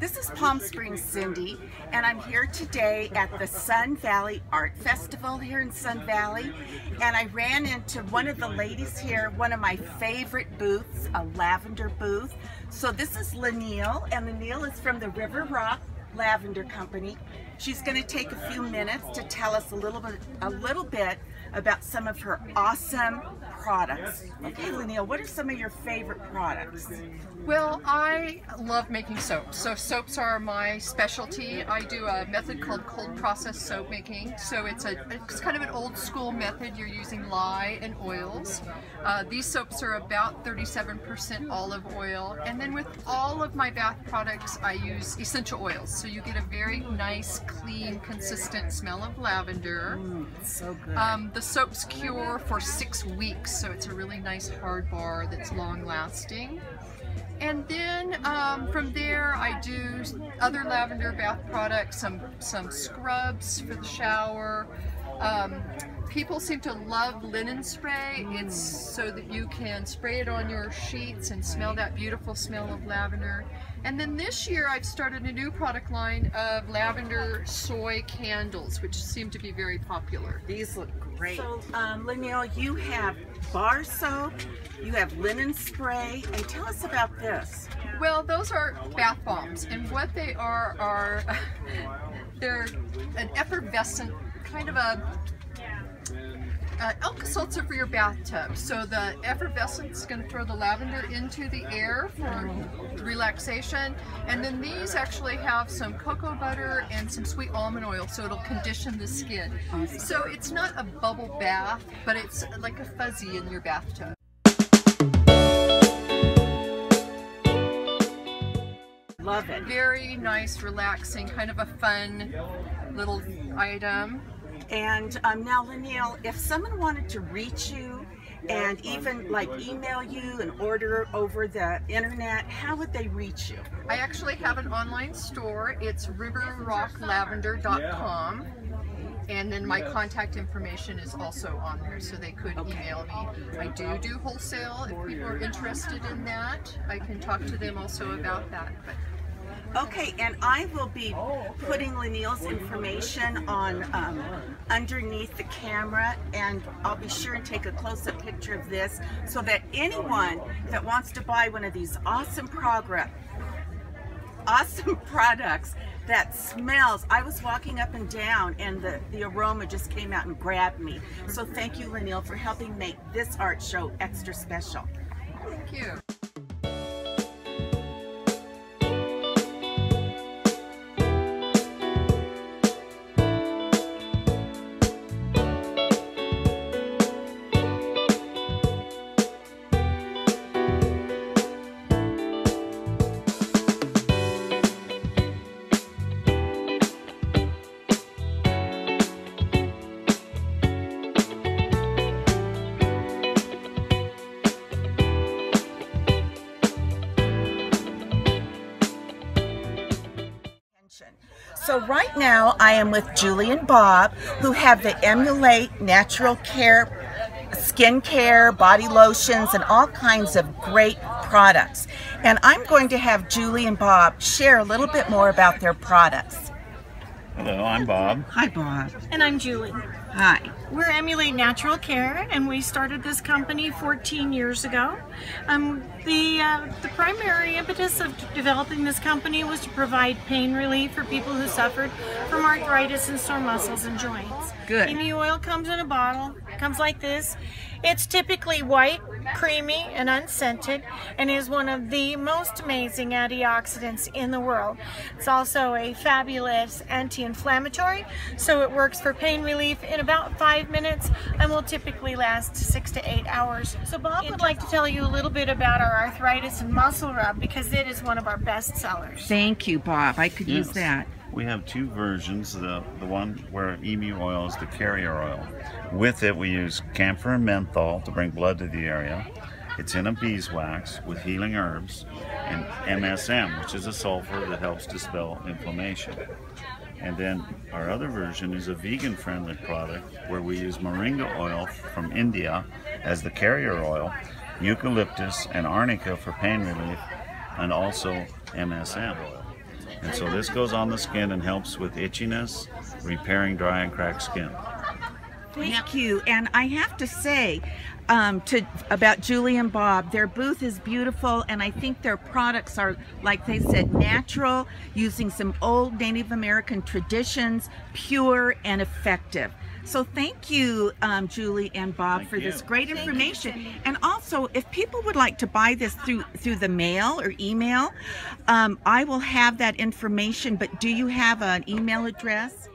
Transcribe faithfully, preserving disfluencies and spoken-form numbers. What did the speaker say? This is Palm Springs Cindy, and I'm here today at the Sun Valley Art Festival here in Sun Valley, and I ran into one of the ladies here, one of my favorite booths, a lavender booth. So this is Laniel, and Laniel is from the River Rock Lavender Company. She's going to take a few minutes to tell us a little bit, a little bit about some of her awesome products. Okay, Laniel, what are some of your favorite products? Well, I love making soaps. So soaps are my specialty. I do a method called cold process soap making. So it's a it's kind of an old school method. You're using lye and oils. Uh, these soaps are about thirty-seven percent olive oil. And then with all of my bath products, I use essential oils. So you get a very nice, clean, consistent smell of lavender. Mm, so good. Um, the soaps cure for six weeks, so it's a really nice hard bar that's long-lasting. And then um, from there, I do other lavender bath products, some some scrubs for the shower. Um, People seem to love linen spray. It's so that you can spray it on your sheets and smell that beautiful smell of lavender. And then this year I've started a new product line of lavender soy candles, which seem to be very popular. These look great. So, um, Laniel, you have bar soap, you have linen spray, and tell us about this. Well, those are bath bombs, and what they are are they're an effervescent kind of a Uh, Alka-Seltzer for your bathtub. So the effervescence is going to throw the lavender into the air for relaxation, and then these actually have some cocoa butter and some sweet almond oil, so it'll condition the skin. So it's not a bubble bath, but it's like a fuzzy in your bathtub. Love it. Very nice, relaxing, kind of a fun little item. And um, now, Laniel, if someone wanted to reach you and even like email you and order over the internet, how would they reach you? I actually have an online store. It's river rock lavender dot com. And then my contact information is also on there, so they could okay. email me. I do do wholesale. If people are interested in that, I can talk to them also about that. But Okay, and I will be putting Laniel's information on um, underneath the camera, and I'll be sure and take a close-up picture of this so that anyone that wants to buy one of these awesome progress, awesome products that smells. I was walking up and down, and the, the aroma just came out and grabbed me. So thank you, Laniel, for helping make this art show extra special. Thank you. So right now I am with Julie and Bob, who have the Emulate Natural Care skincare, body lotions, and all kinds of great products. And I'm going to have Julie and Bob share a little bit more about their products. Hello, I'm Bob. Hi, Bob. And I'm Julie. Hi. We're Emulate Natural Care, and we started this company fourteen years ago. Um, the, uh, the primary impetus of developing this company was to provide pain relief for people who suffered from arthritis and sore muscles and joints. Good. And the oil comes in a bottle, comes like this. It's typically white, creamy, and unscented, and is one of the most amazing antioxidants in the world. It's also a fabulous anti-inflammatory, so it works for pain relief in about five minutes and will typically last six to eight hours. So Bob would like to tell you a little bit about our arthritis and muscle rub, because it is one of our best sellers. Thank you, Bob. I could yes. use that. We have two versions, the, the one where emu oil is the carrier oil. With it we use camphor and menthol to bring blood to the area. It's in a beeswax with healing herbs and M S M, which is a sulfur that helps dispel inflammation. And then our other version is a vegan-friendly product where we use moringa oil from India as the carrier oil, eucalyptus and arnica for pain relief, and also M S M oil. And so this goes on the skin and helps with itchiness, repairing dry and cracked skin. Thank you. And I have to say um, to about Julie and Bob, their booth is beautiful, and I think their products are, like they said, natural, using some old Native American traditions, pure and effective. So thank you, um, Julie and Bob, thank for you. this great thank information. You, and also, if people would like to buy this through through the mail or email, um, I will have that information. But do you have an email address?